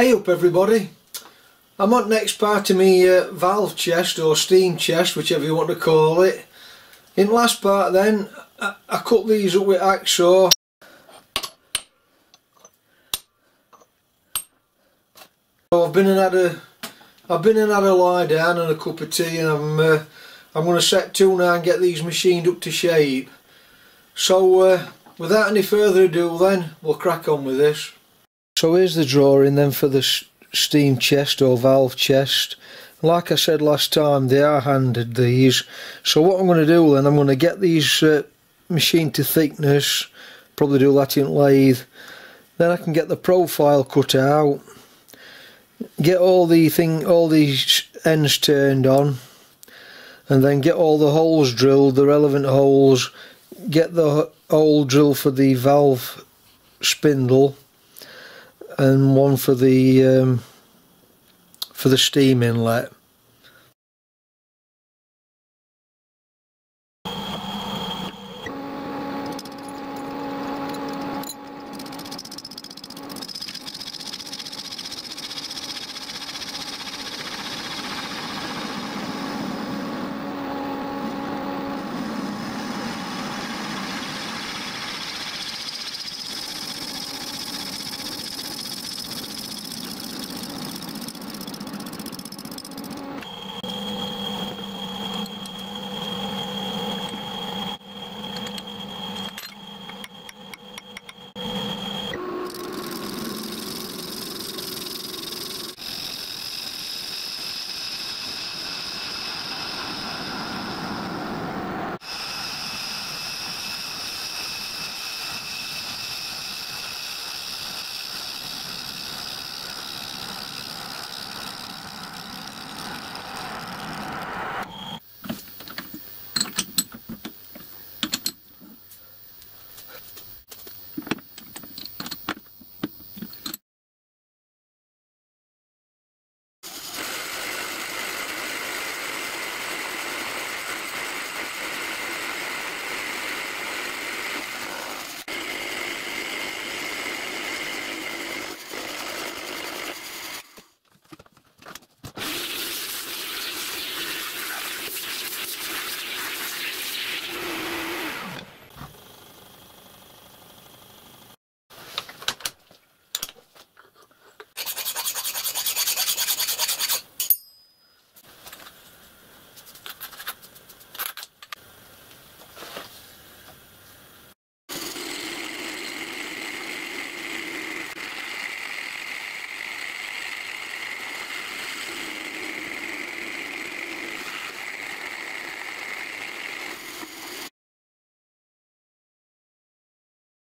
Hey up everybody, I'm on next part of my valve chest or steam chest, whichever you want to call it. In the last part then, I cut these up with axe saw. So I've been and had a lie down and a cup of tea, and I'm going to set to now and get these machined up to shape. So without any further ado then, we'll crack on with this. So here's the drawing then for the steam chest or valve chest. Like I said last time, they are handed, these. So what I'm going to do then, I'm going to get these machined to thickness, probably do that in lathe. Then I can get the profile cut out, get all these ends turned on, and then get all the holes drilled, the relevant holes, get the hole drilled for the valve spindle, and one for the steam inlet.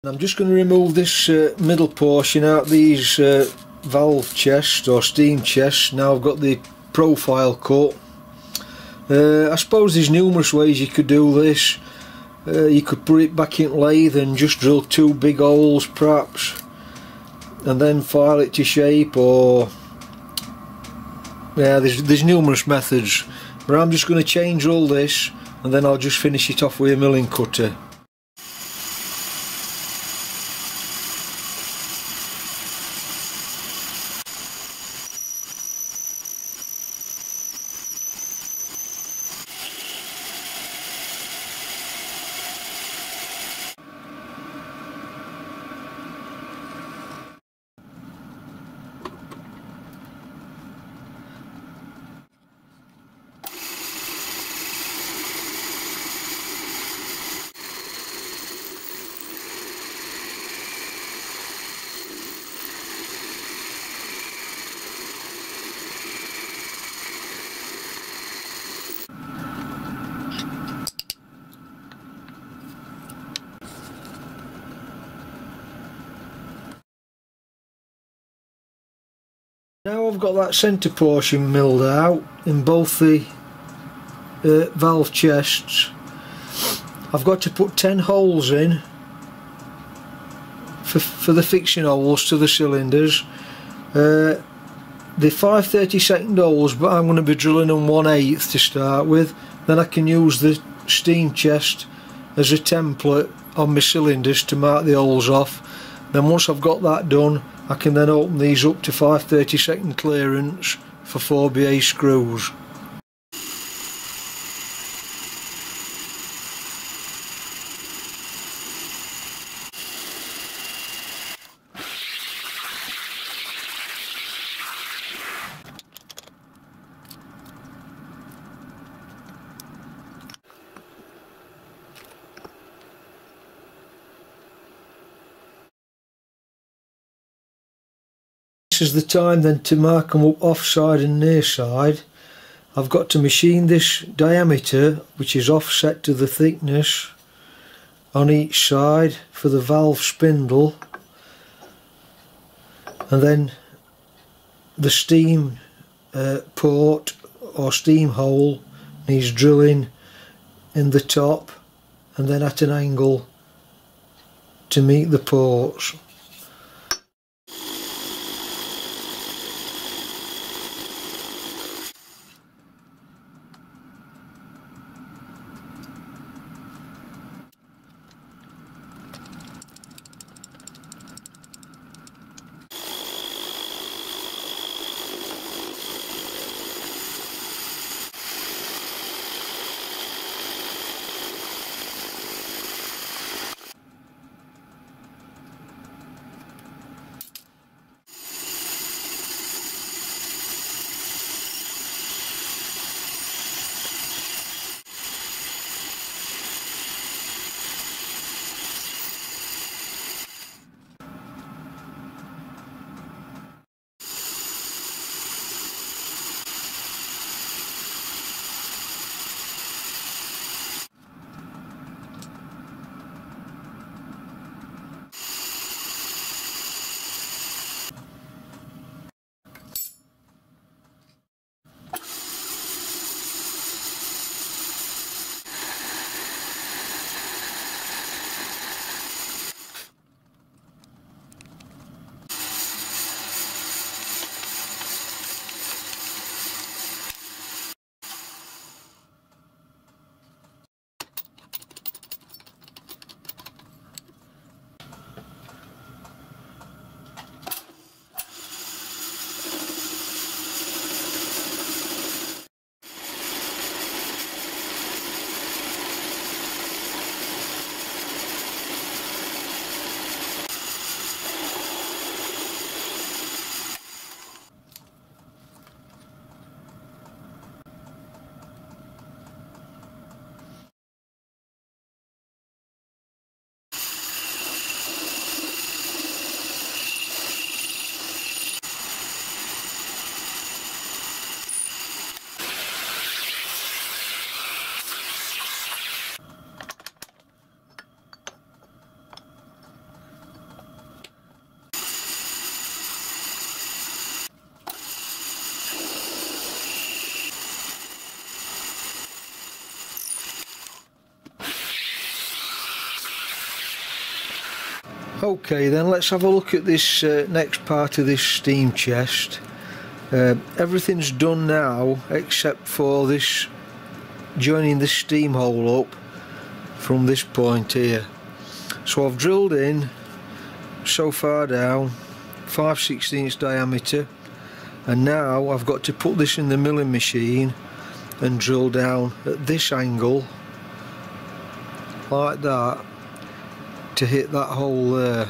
I'm just going to remove this middle portion out of these valve chests or steam chests. Now I've got the profile cut. I suppose there's numerous ways you could do this. You could put it back in lathe and just drill two big holes perhaps, and then file it to shape, or yeah, there's numerous methods, but I'm just going to change all this and then I'll just finish it off with a milling cutter. Now I've got that centre portion milled out in both the valve chests. I've got to put 10 holes in for the fixing holes to the cylinders. The 5/32 holes, but I'm going to be drilling them 1/8 to start with. Then I can use the steam chest as a template on my cylinders to mark the holes off. Then once I've got that done, I can then open these up to 5/32 clearance for 4BA screws. This is the time then to mark them up offside and near side. I've got to machine this diameter, which is offset to the thickness on each side for the valve spindle, and then the steam port or steam hole needs drilling in the top and then at an angle to meet the ports. Okay, then let's have a look at this next part of this steam chest. Everything's done now except for this joining the steam hole up from this point here. So I've drilled in so far down 5/16 diameter, and now I've got to put this in the milling machine and drill down at this angle like that to hit that hole there.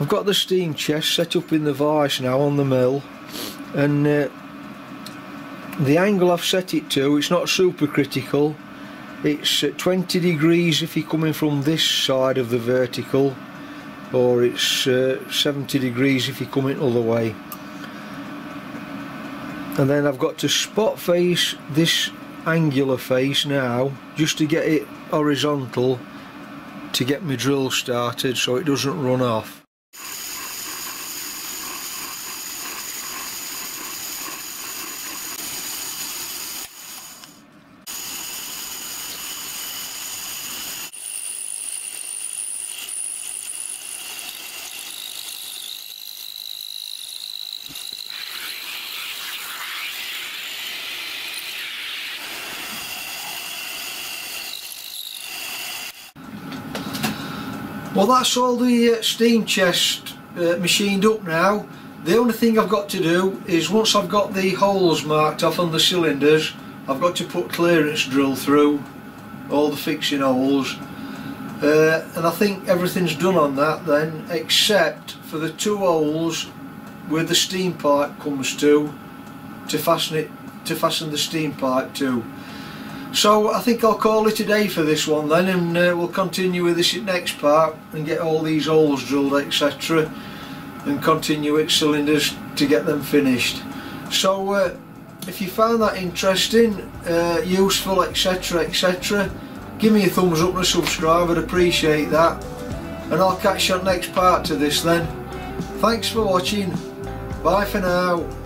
I've got the steam chest set up in the vise now on the mill, and the angle I've set it to, it's not super critical. It's 20 degrees if you're coming from this side of the vertical, or it's 70 degrees if you're coming the other way. And then I've got to spot face this angular face now just to get it horizontal to get my drill started so it doesn't run off. Well, that's all the steam chest machined up now. The only thing I've got to do is, once I've got the holes marked off on the cylinders, I've got to put clearance drill through all the fixing holes, and I think everything's done on that then, except for the two holes where the steam pipe comes to fasten it, to fasten the steam pipe to. So I think I'll call it a day for this one then, and we'll continue with this next part and get all these holes drilled, etc. and continue its cylinders to get them finished. So if you found that interesting, useful, etc., etc., give me a thumbs up and a subscribe, I'd appreciate that, and I'll catch you on the next part to this then. Thanks for watching, bye for now.